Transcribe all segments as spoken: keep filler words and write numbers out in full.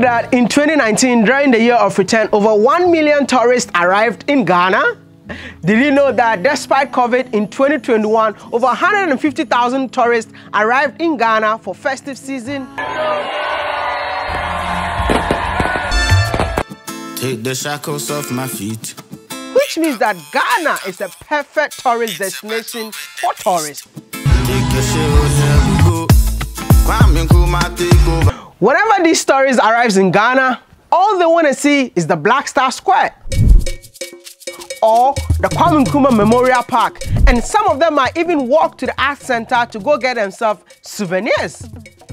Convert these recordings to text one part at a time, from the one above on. note that in twenty nineteen, during the year of return, over one million tourists arrived in Ghana. Did you know that despite COVID in twenty twenty-one, over one hundred fifty thousand tourists arrived in Ghana for festive season? Take the shackles off my feet. Which means that Ghana is a perfect tourist destination for tourists. Whenever these stories arrives in Ghana, all they want to see is the Black Star Square or the Kwame Nkrumah Memorial Park, and some of them might even walk to the art center to go get themselves souvenirs.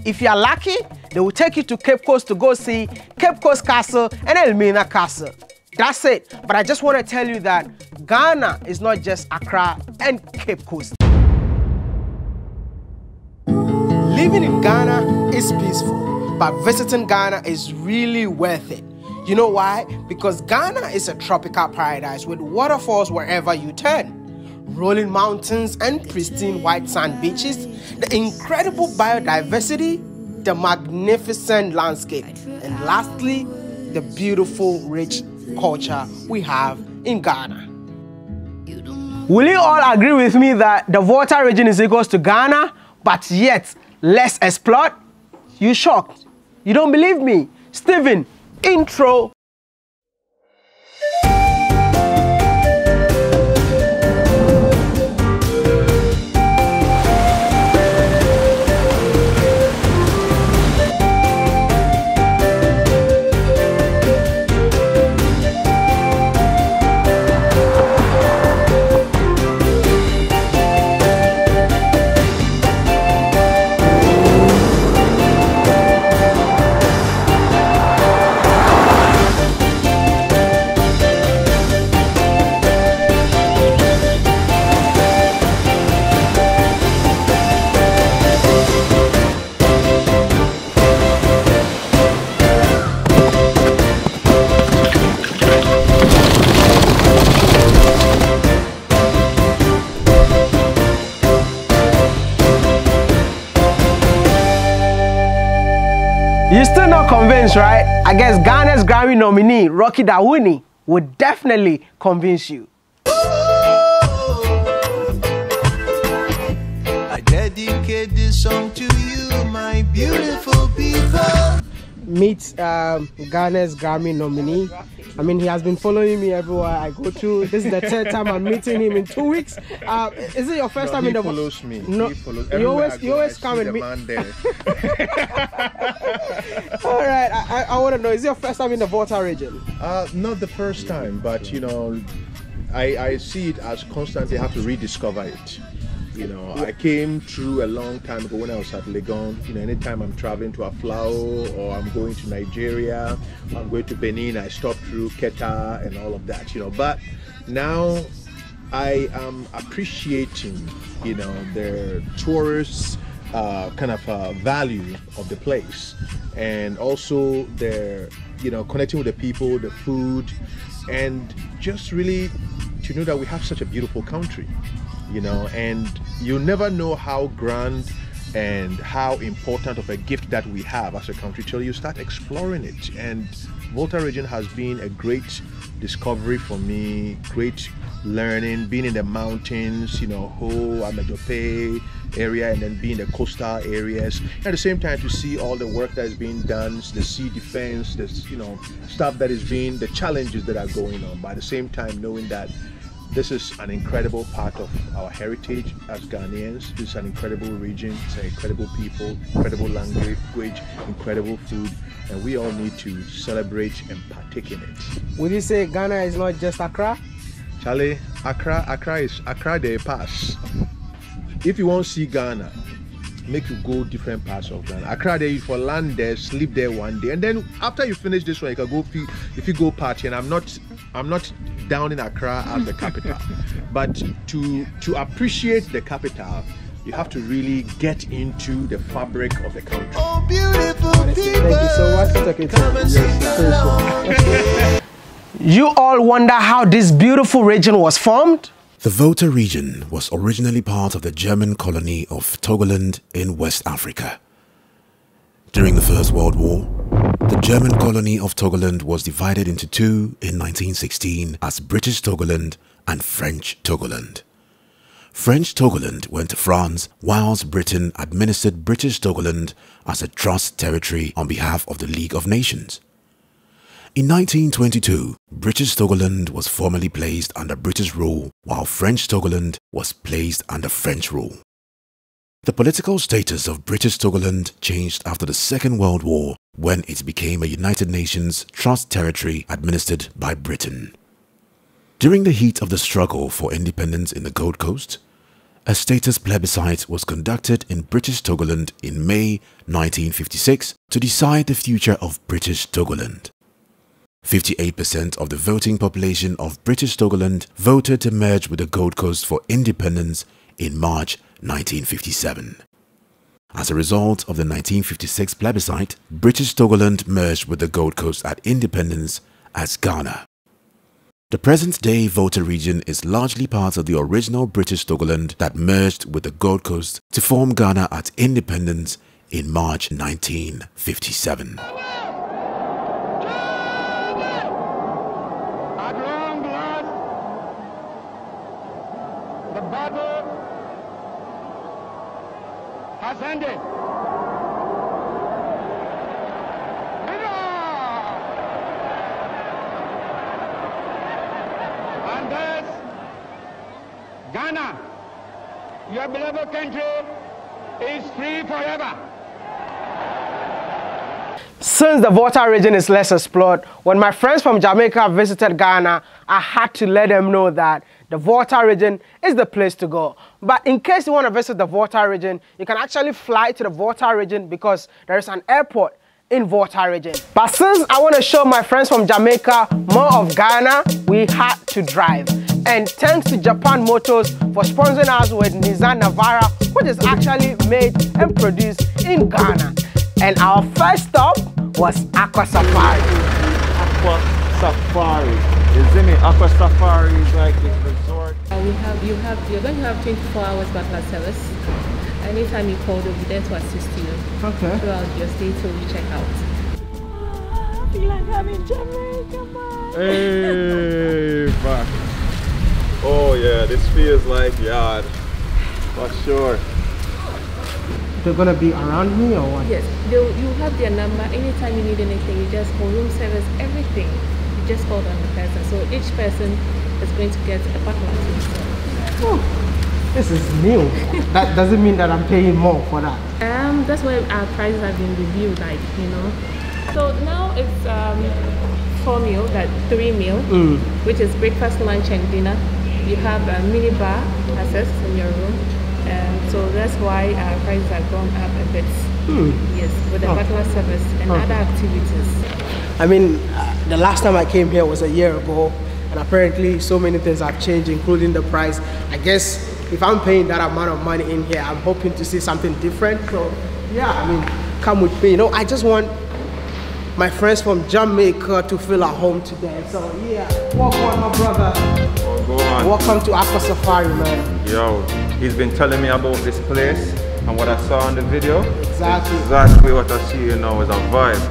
If you are lucky, they will take you to Cape Coast to go see Cape Coast Castle and Elmina Castle. That's it. But I just want to tell you that Ghana is not just Accra and Cape Coast. Living in Ghana is peaceful, but visiting Ghana is really worth it. You know why? Because Ghana is a tropical paradise with waterfalls wherever you turn, rolling mountains and pristine white sand beaches, the incredible biodiversity, the magnificent landscape, and lastly, the beautiful, rich culture we have in Ghana. Will you all agree with me that the Volta region is equal to Ghana, but yet less explored? You shocked? You don't believe me? Stephen, intro. You're still not convinced, right? I guess Ghana's Grammy nominee, Rocky Dawuni, would definitely convince you. I dedicate this song to you, my beautiful people. Meet um, Ghana's Grammy nominee. I mean, he has been following me everywhere I go to. This is the third time I'm meeting him in two weeks. Uh, is it your first no, time in the? He follows me. No, he follows. You always, you always come and meet. All right, I, I want to know: is it your first time in the Volta region? Uh, not the first time, but you know, I, I see it as constantly have to rediscover it. You know, I came through a long time ago when I was at Legon. You know, anytime I'm traveling to Aflao or I'm going to Nigeria, I'm going to Benin, I stop through Keta and all of that, you know. But now I am appreciating, you know, the tourists' uh, kind of uh, value of the place, and also the, you know, connecting with the people, the food, and just really to know that we have such a beautiful country. You know, and you never know how grand and how important of a gift that we have as a country till you start exploring it. And Volta region has been a great discovery for me, great learning, being in the mountains, you know, Ho, Abetifi area, and then being in the coastal areas. At the same time, to see all the work that is being done, the sea defense, the, you know, stuff that is being, the challenges that are going on. But at the same time, knowing that this is an incredible part of our heritage as Ghanaians. This is an incredible region, it's an incredible people, incredible language, incredible food, and we all need to celebrate and partake in it. Would you say Ghana is not just Accra? Charlie, Accra, Accra is Accra they pass. If you want to see Ghana, make you go different parts of Ghana. Accra there, you for land there, sleep there one day, and then after you finish this one, you can go if you, if you go party. And I'm not, I'm not down in Accra as the capital, but to to appreciate the capital, you have to really get into the fabric of the country. Oh, beautiful people! Thank you so much. You all wonder how this beautiful region was formed. The Volta region was originally part of the German colony of Togoland in West Africa. During the First World War, the German colony of Togoland was divided into two in nineteen sixteen as British Togoland and French Togoland. French Togoland went to France, whilst Britain administered British Togoland as a trust territory on behalf of the League of Nations. In nineteen twenty-two, British Togoland was formally placed under British rule, while French Togoland was placed under French rule. The political status of British Togoland changed after the Second World War, when it became a United Nations trust territory administered by Britain. During the heat of the struggle for independence in the Gold Coast, a status plebiscite was conducted in British Togoland in May nineteen fifty-six to decide the future of British Togoland. fifty-eight percent of the voting population of British Togoland voted to merge with the Gold Coast for independence in March nineteen fifty-seven. As a result of the nineteen fifty-six plebiscite, British Togoland merged with the Gold Coast at independence as Ghana. The present-day Volta region is largely part of the original British Togoland that merged with the Gold Coast to form Ghana at independence in March nineteen fifty-seven. At long last, the battle has ended. Ghana, your beloved country, is free forever. Since the Volta region is less explored, when my friends from Jamaica visited Ghana, I had to let them know that the Volta region is the place to go. But in case you want to visit the Volta region, you can actually fly to the Volta region because there is an airport in Volta region. But since I want to show my friends from Jamaica more of Ghana, we had to drive. And thanks to Japan Motors for sponsoring us with Nissan Navara, which is actually made and produced in Ghana. And our first stop was Aqua Safari. Aqua Safari. Isn't it? Aqua Safari is like a resort. Uh, we have, you have, you're going to have twenty-four hours butler service. Anytime you call, they'll be there to assist you. Okay. Throughout your stay till you check out. I feel like I'm in Jamaica, man. Hey, fuck. Oh yeah, this feels like yard, for sure. They're gonna be around me or what? Yes, they'll, you have their number. Anytime you need anything, you just call room service, everything. You just call on the person. So each person is going to get a butler to himself. Oh, this is new. That doesn't mean that I'm paying more for that. Um, that's why our prices have been reviewed, like, you know. So now it's um, four meal, that three meal, mm. which is breakfast, lunch, and dinner. You have a mini bar access in your room, and so that's why our uh, prices are gone up a bit. Hmm. Yes, with the oh. butler service and oh. other activities. I mean, uh, the last time I came here was a year ago, and apparently so many things have changed, including the price. I guess if I'm paying that amount of money in here, I'm hoping to see something different. So yeah, I mean, come with me. You know, I just want my friends from Jamaica to feel at home today. So yeah, walk on, my brother. Go on. Welcome to Aqua Safari, man. Yo, he's been telling me about this place and what I saw on the video. Exactly. Exactly what I see, you know, is a vibe.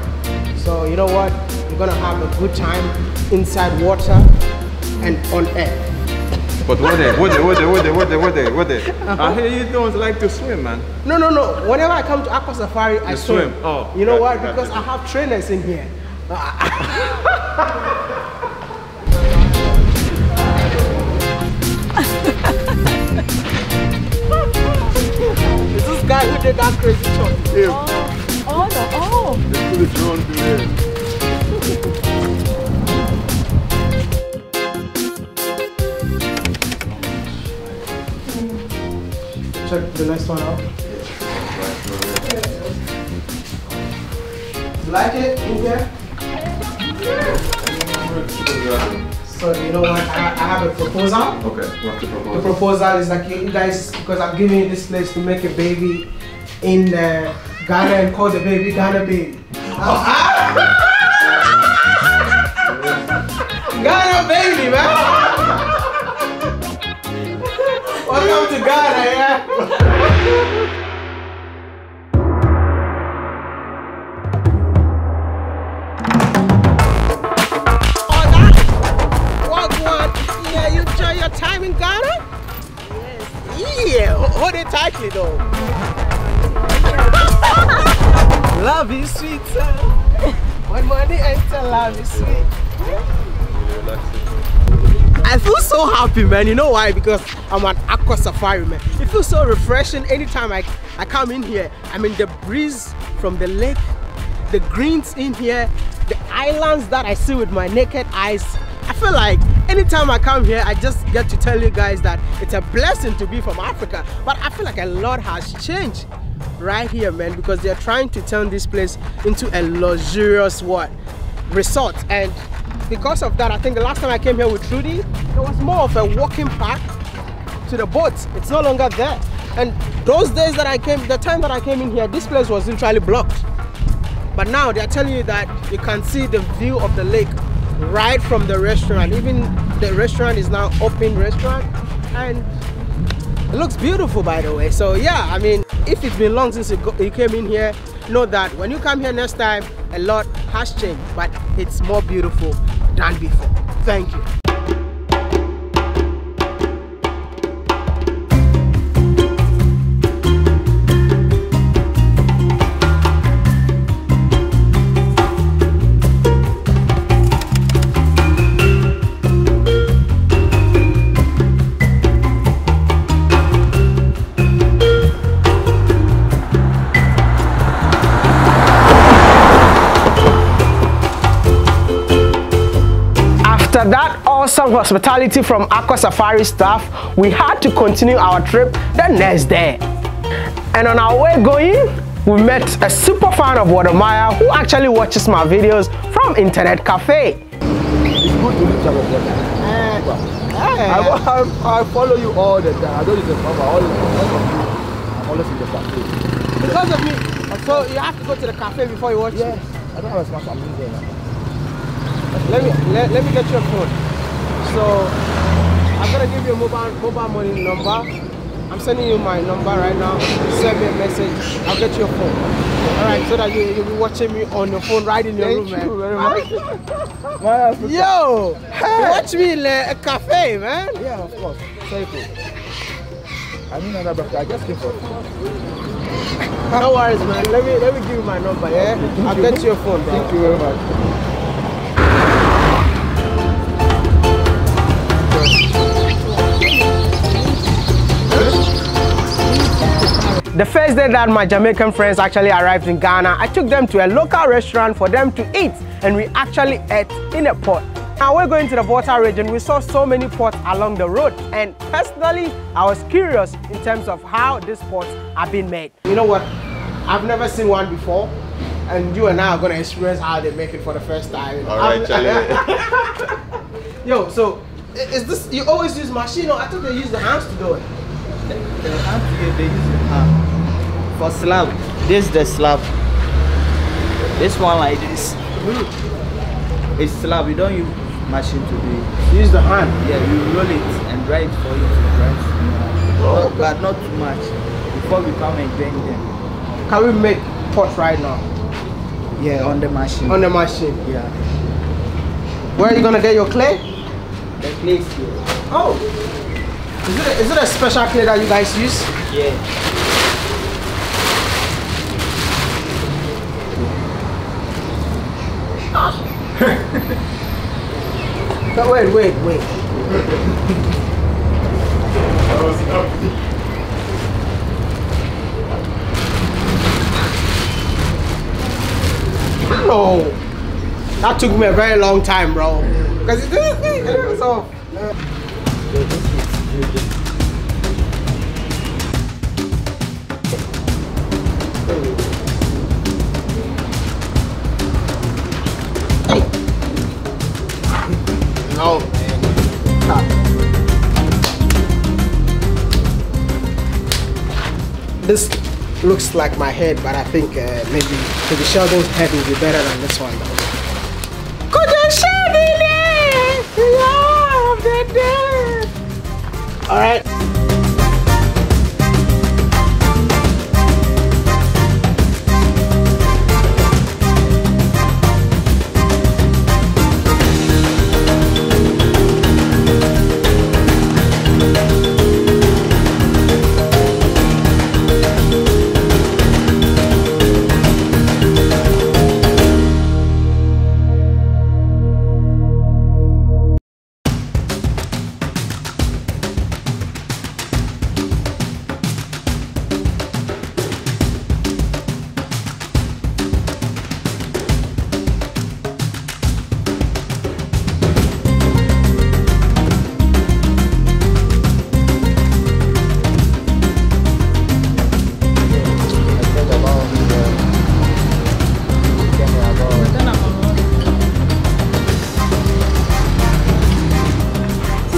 So, you know what? We're gonna have a good time inside water and on air. But what they, what they, what they, what they, what they, what they, what they. I hear you don't like to swim, man. No, no, no. Whenever I come to Aqua Safari, you I swim. swim. Oh. You know what? Because I have trainers in here. It's this guy who did that crazy shot. Yeah. Oh, oh, no, oh. Let's do the drone today. Check the next one out. You like it in here? Yeah. So you know what, I, I have a proposal. Okay, what's the proposal? The proposal is like, you guys, because I'm giving you this place to make a baby in uh, Ghana and call the baby Ghana baby. Ghana baby, man! Welcome to Ghana, yeah? Yeah, hold it tightly though. Love is sweet, sir. When money enters, love is sweet. I feel so happy, man. You know why? Because I'm at Aqua Safari, man. It feels so refreshing. Anytime I, I come in here, I mean the breeze from the lake, the greens in here, the islands that I see with my naked eyes. I feel like anytime I come here, I just get to tell you guys that it's a blessing to be from Africa. But I feel like a lot has changed right here, man, because they're trying to turn this place into a luxurious what? Resort. And because of that, I think the last time I came here with Trudy, it was more of a walking path to the boats. It's no longer there. And those days that I came, the time that I came in here, this place was literally blocked. But now they're telling you that you can see the view of the lake right from the restaurant. Even the restaurant is now open restaurant, and it looks beautiful, by the way. So yeah, I mean, if it's been long since you, go, you came in here, know that when you come here next time, a lot has changed, but it's more beautiful than before. Thank you. After that awesome hospitality from Aqua Safari staff, we had to continue our trip the next day. And on our way going, we met a super fan of Wodemaya who actually watches my videos from internet cafe. It's good to meet you, I, I follow you all the time. I don't even follow all the time. I'm always in the cafe. Because of me, so you have to go to the cafe before you watch it? Yes. I don't have a spot I'm there. Let me let, let me get your phone. So I'm gonna give you a mobile mobile money number. I'm sending you my number right now. Send me a message. I'll get your phone. All right, so that you you'll be watching me on your phone right in your Thank room, you, man. Thank you very much. Yo, hey. Watch me in a cafe, man. Yeah, of course. Thank you. I mean, another I just came for. No worries, man. Let me let me give you my number. Yeah, Thank I'll you. get your phone. Bro. Thank you very much. The first day that my Jamaican friends actually arrived in Ghana, I took them to a local restaurant for them to eat, and we actually ate in a pot. Now we're going to the Volta region. We saw so many pots along the road, and personally, I was curious in terms of how these pots are being made. You know what? I've never seen one before, and you and I are going to experience how they make it for the first time. All right, Charlie. Yo, so is this, you always use machine, or I thought they use the hands to do it? The, the hands, they use the hands. For slab, this is the slab. This one like this. It's slab. You don't use machine to do it. You use the hand. Yeah, you roll it and dry it for you to dry. Oh, okay. But not too much. Before we come and bend them. Can we make pots right now? Yeah, on the machine. On the machine. Yeah. Where are you gonna get your clay? The clay is here. Oh. Is it a, is it a special clay that you guys use? Yeah. No, wait, wait, wait. No, that took me a very long time, bro. Because it didn't think it was off. Oh, man. Ah. This looks like my head, but I think uh, maybe maybe Sheldon's head will be better than this one. All right.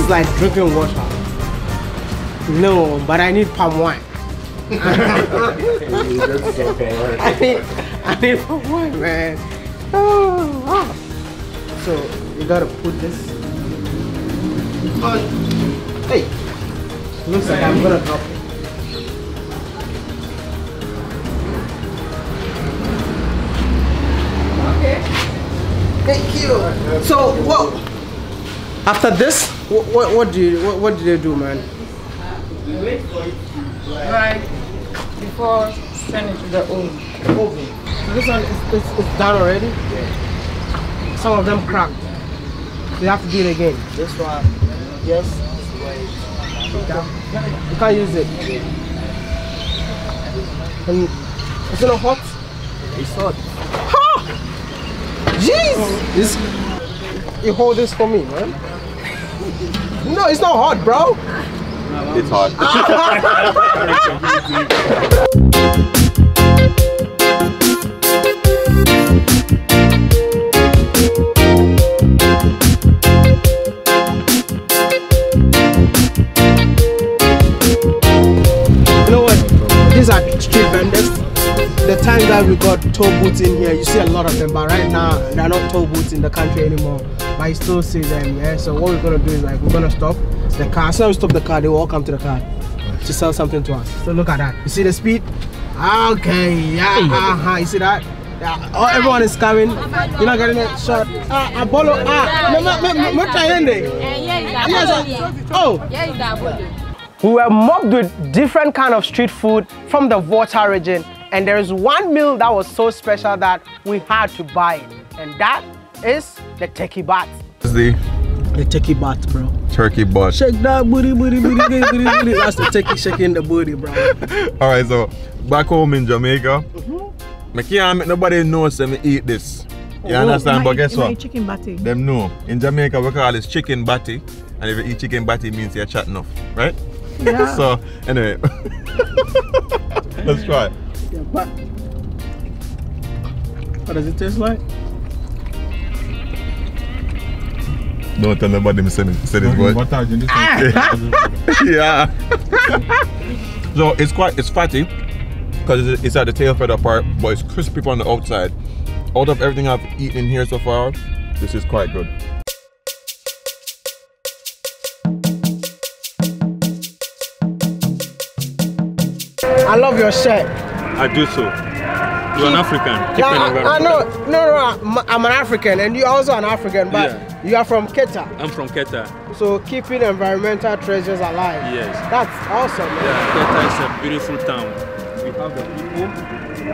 is like drinking water. No, but I need palm wine. I need, I need palm wine, man. Oh, wow. So you gotta put this. Hey, looks like I'm gonna drop it. Okay. Thank you. So what? After this, what what, what do you what, what do they do, man? We wait for it to dry before sending to the oven. Oven. So this one is it's, it's done already. Yeah. Some of them cracked. We have to do it again. This one. Yes. You can't use it. And is it not hot? It's hot. Ha! Jeez! This, you hold this for me, man. No, it's not hot, bro. It's hot. These are street vendors. The time that we got tow boots in here, you see a lot of them, but right now there are not tow boots in the country anymore, but I still see them. Yeah, so what we're gonna do is like we're gonna stop the car. As soon as we stop the car, they will all come to the car to sell something to us. So look at that, you see the speed. Okay, yeah, uh-huh, you see that. Yeah, oh, everyone is coming. You're not getting it shot. Ah, abolo. Ah, me me me tayende. Yes. Oh. Yeah, we were mobbed with different kind of street food from the Volta region, and there is one meal that was so special that we had to buy it, and that is the turkey bat. This is the the turkey bat, bro. Turkey bat. Shake that booty, booty, booty, booty, booty, booty. That's the turkey shaking the booty, bro. All right, so back home in Jamaica, mm-hmm. I can't make nobody knows them eat this. You oh, understand? But guess what? Chicken batty. Them know. In Jamaica, we call this chicken batty, and if you eat chicken batty, it means you're chatting off, right? Yeah. So anyway, let's try it. Yeah, but what does it taste like? Don't tell nobody me say this word. Yeah. So it's quite it's fatty because it's at the tail feather part, but it's crispy on the outside. Out of everything I've eaten here so far, this is quite good. I love your shirt. I do so. You're an African. Now, I, I know, no, no, I'm, I'm an African, and you're also an African, but yeah. You are from Keta. I'm from Keta. So keeping environmental treasures alive. Yes. That's awesome. Man. Yeah, Keta is a beautiful town. We have the people, we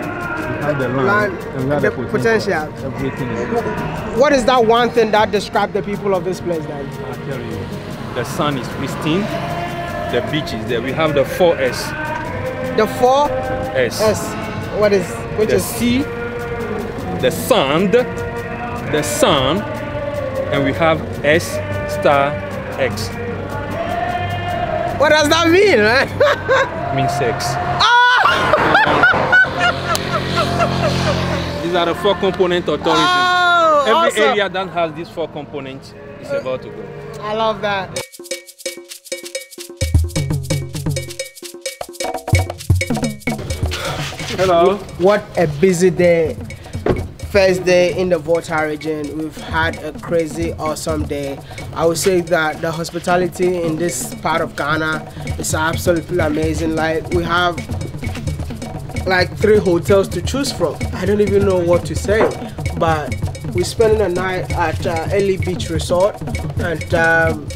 have the land, land and we have the, the potential. potential. Everything is what is that one thing that describes the people of this place, then? I tell you, the sun is pristine, the beach is there. We have the four S. The four S. S. What is which the is sea, the sand, the sun, and we have S star X. What does that mean, man? It means sex. Oh! These are the four component authorities. Oh, Every awesome. area that has these four components is about to go. I love that. Hello. What a busy day. First day in the Volta region. We've had a crazy, awesome day. I would say that the hospitality in this part of Ghana is absolutely amazing. Like, we have like three hotels to choose from. I don't even know what to say, but we spent the night at uh, Ellie Beach Resort, and um,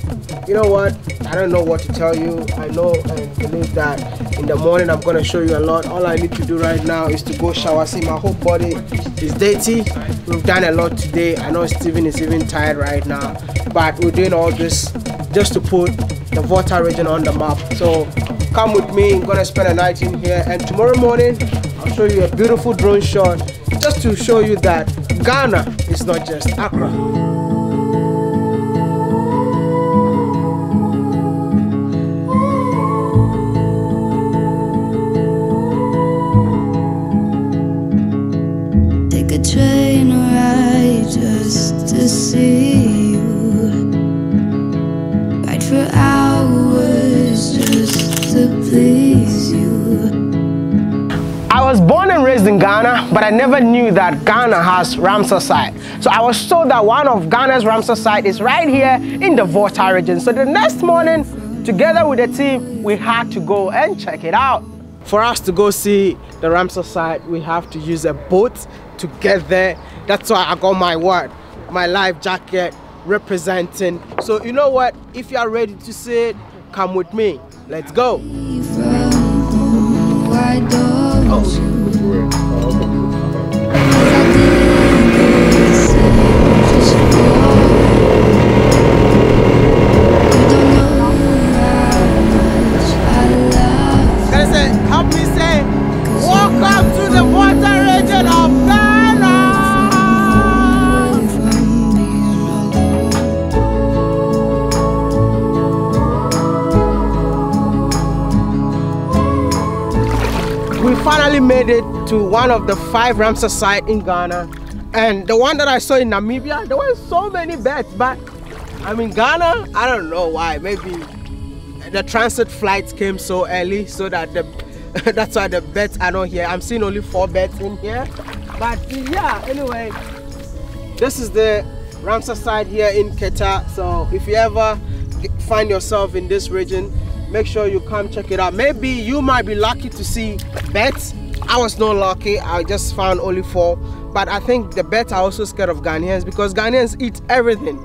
you know what? I don't know what to tell you. I know and believe that in the morning I'm gonna show you a lot. All I need to do right now is to go shower. See, my whole body is dirty. We've done a lot today. I know Steven is even tired right now, but we're doing all this just to put the Volta region on the map. So come with me. I'm gonna spend a night in here, and tomorrow morning I'll show you a beautiful drone shot just to show you that Ghana is not just Accra. in Ghana, but I never knew that Ghana has Ramsar site. So I was told that one of Ghana's Ramsar site is right here in the Volta region. So the next morning, together with the team, we had to go and check it out. For us to go see the Ramsar site, we have to use a boat to get there. That's why I got my word, my life jacket representing. So you know what? If you are ready to see it, come with me. Let's go. Finally made it to one of the five Ramsar sites in Ghana, and the one that I saw in Namibia, there were so many birds, but I mean Ghana, I don't know why, maybe the transit flights came so early, so that the that's why the birds are not here. I'm seeing only four birds in here, but yeah, anyway, this is the Ramsar site here in Keta. So if you ever find yourself in this region, make sure you come check it out. Maybe you might be lucky to see bats. I was not lucky, I just found only four. But I think the bats are also scared of Ghanaians because Ghanaians eat everything.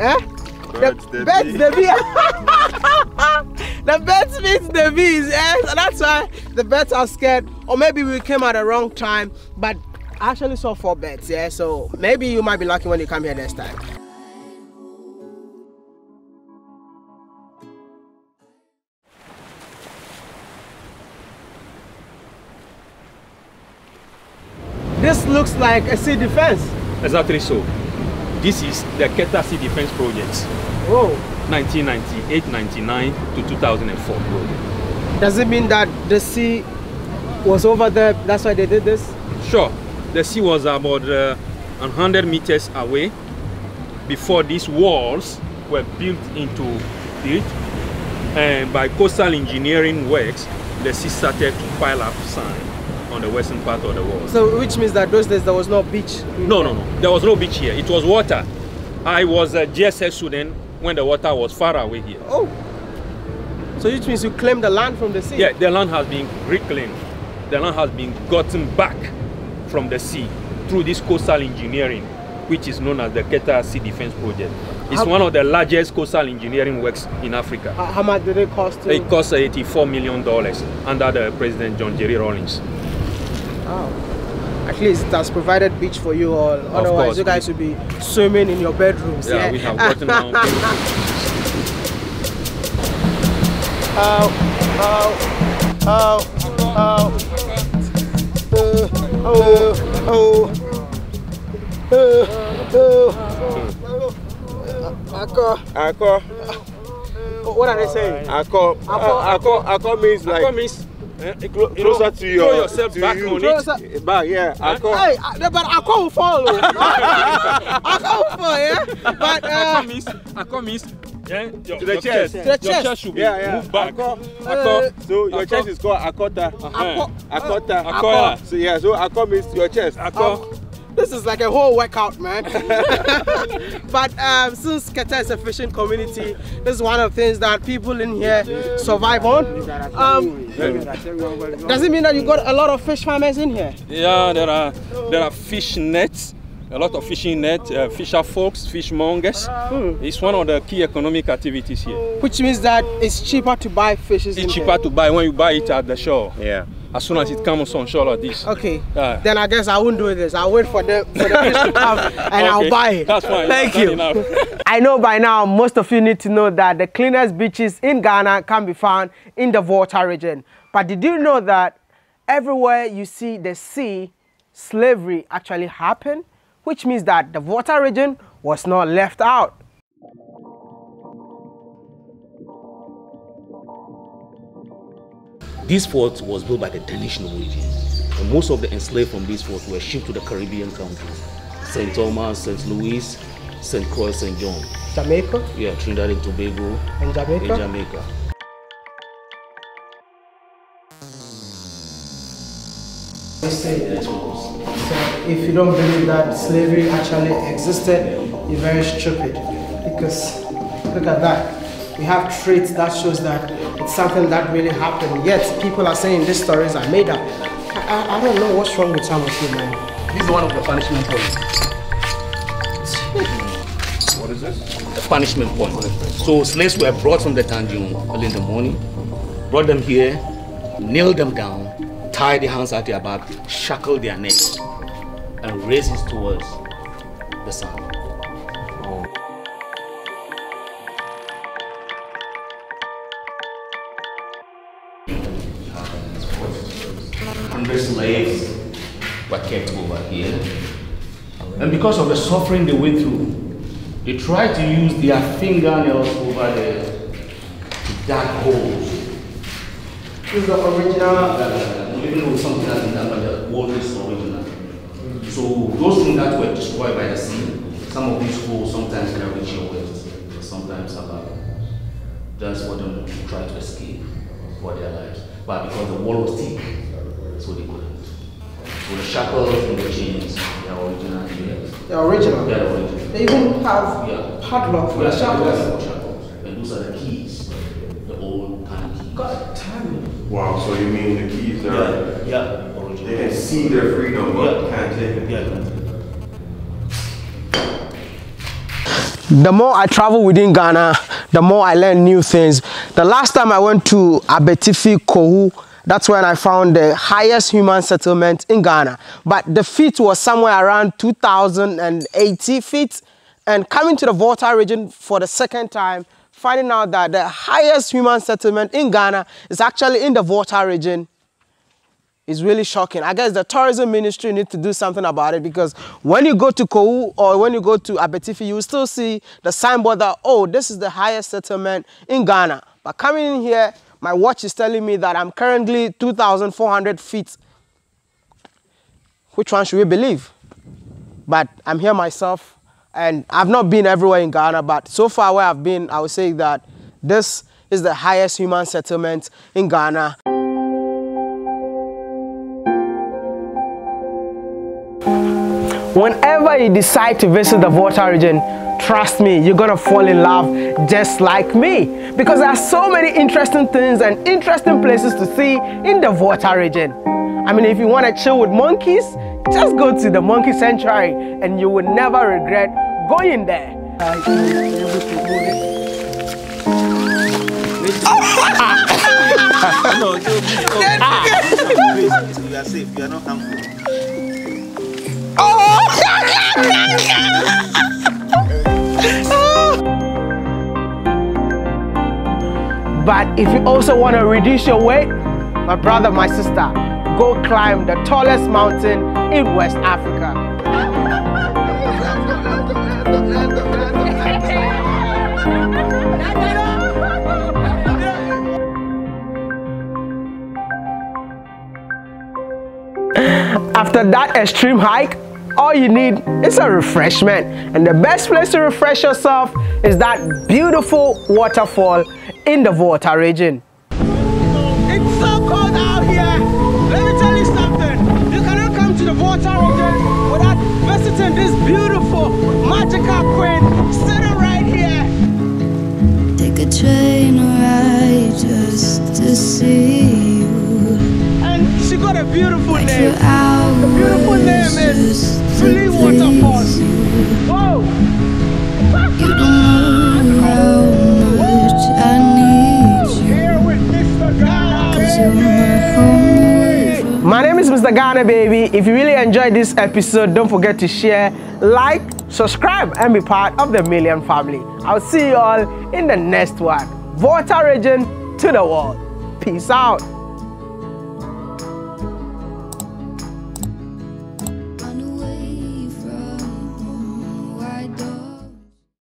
Eh? Birds, the bats, the bees. The bats means the bees, eh? So that's why the bats are scared. Or maybe we came at the wrong time, but I actually saw four bats, yeah? So maybe you might be lucky when you come here next time. This looks like a sea defense. Exactly so. This is the Keta Sea Defence Project. Oh. nineteen ninety-eight ninety-nine to two thousand four project. Does it mean that the sea was over there, that's why they did this? Sure. The sea was about uh, one hundred meters away before these walls were built into it. And by coastal engineering works, the sea started to pile up sand on the western part of the world. So which means that those days there was no beach? No, no, no. There was no beach here. It was water. I was a G S S student when the water was far away here. Oh. So which means you claimed the land from the sea? Yeah, the land has been reclaimed. The land has been gotten back from the sea through this coastal engineering, which is known as the Keta Sea Defence Project. It's how, one of the largest coastal engineering works in Africa. Uh, how much did it cost? To... It cost eighty-four million dollars under the President John Jerry Rawlings. Wow. At least that's provided beach for you all. Of Otherwise, course. You guys will be swimming in your bedrooms. Yeah, yeah? We have gotten down. Oh, oh, oh, oh, oh, oh, oh, oh, oh. What are they saying? Ako. Ako. Ako means like. Ako means Eh, clo closer to your, throw yourself to back you. on it. it. Back, yeah. Akko. Hey, but Akko will fall. Akko will fall, yeah. But uh, Akko means, Akko means, yeah, your, to the your chest. chest. To the chest. Your chest should be yeah, yeah. moved back. Akko. Akko. Uh, so your Akko. chest is called Akota. Akko. Akota. Akko. Akko. So yeah, so Akko means your chest. Akko. Akko. This is like a whole workout, man. But um, since Keta is a fishing community, this is one of the things that people in here survive on. Um, does it mean that you got a lot of fish farmers in here? Yeah, there are there are fish nets, a lot of fishing nets, uh, fisher folks, fishmongers. Hmm. It's one of the key economic activities here. Which means that it's cheaper to buy fishes. It's in cheaper here. to buy when you buy it at the shore. Yeah. As soon as it comes on shore like this. Okay. Uh, then I guess I won't do this. I'll wait for the, for the fish to come and okay. I'll buy it. That's fine. Thank That's you. Enough. I know by now most of you need to know that the cleanest beaches in Ghana can be found in the Volta region. But did you know that everywhere you see the sea, slavery actually happened? Which means that the Volta region was not left out. This fort was built by the Danish Norwegians, and most of the enslaved from this fort were shipped to the Caribbean countries, Saint Thomas, Saint Louis, Saint Croix, Saint John. Jamaica? Yeah, Trinidad and Tobago. And Jamaica? And Jamaica. So if you don't believe that slavery actually existed, you're very stupid. Because look at that. We have traits that shows that it's something that really happened. Yet people are saying these stories are made up. I, I, I don't know what's wrong with some of you, man. This is one of the punishment points. What is this? The punishment point. So slaves were brought from the dungeon early in the morning, brought them here, nailed them down, tied their hands at their back, shackled their necks, and raised it towards the sun. Oh. Hundred slaves were kept over here, and because of the suffering they went through, they tried to use their fingernails over the dark holes. This is the original. Even though something has been done, but the world is original. Mm. So those things that were destroyed by the sea, some of these holes sometimes can reach your waist, sometimes above. That's what them try to escape for their lives. But because the wall was thick, so they couldn't. So the shackles and the chains, they are original. They are original. They are original. They even have yeah. padlock for yeah, the shackles. shackles. And those are the keys, the old kind of keys. God damn it. Wow, so you mean the keys are... Yeah, yeah. Original. They can see their freedom, but yeah. can't take it. Yeah. The more I travel within Ghana, the more I learn new things. The last time I went to Abetifi Kohu, that's when I found the highest human settlement in Ghana. But the feet was somewhere around two thousand eighty feet. And coming to the Volta region for the second time, finding out that the highest human settlement in Ghana is actually in the Volta region is really shocking. I guess the tourism ministry need to do something about it, because when you go to Kohu or when you go to Abetifi, you will still see the signboard that, oh, this is the highest settlement in Ghana. But coming in here, my watch is telling me that I'm currently two thousand four hundred feet. Which one should we believe? But I'm here myself. And I've not been everywhere in Ghana, but so far where I've been, I would say that this is the highest human settlement in Ghana. Whenever you decide to visit the Volta region, trust me, you're gonna fall in love just like me. Because there are so many interesting things and interesting places to see in the Volta region. I mean, if you wanna chill with monkeys, just go to the Monkey Sanctuary and you will never regret going there. No, you are safe, you are not harmful. But if you also want to reduce your weight, my brother, my sister, go climb the tallest mountain in West Africa. After that extreme hike, all you need is a refreshment. And the best place to refresh yourself is that beautiful waterfall in the Volta region. It's so cold out here. Let me tell you something, you cannot come to the Volta region without visiting this beautiful, magical queen sitting right here. Take a train ride just to see you. And she got a beautiful like name. The beautiful name is Fully Waterfalls. Whoa! You don't know how much I need you. Here with Mister Ghana, cause you're my home. My name is Mister Ghana, baby. If you really enjoyed this episode, don't forget to share, like, subscribe, and be part of the Million family. I'll see you all in the next one. Volta region to the world. Peace out.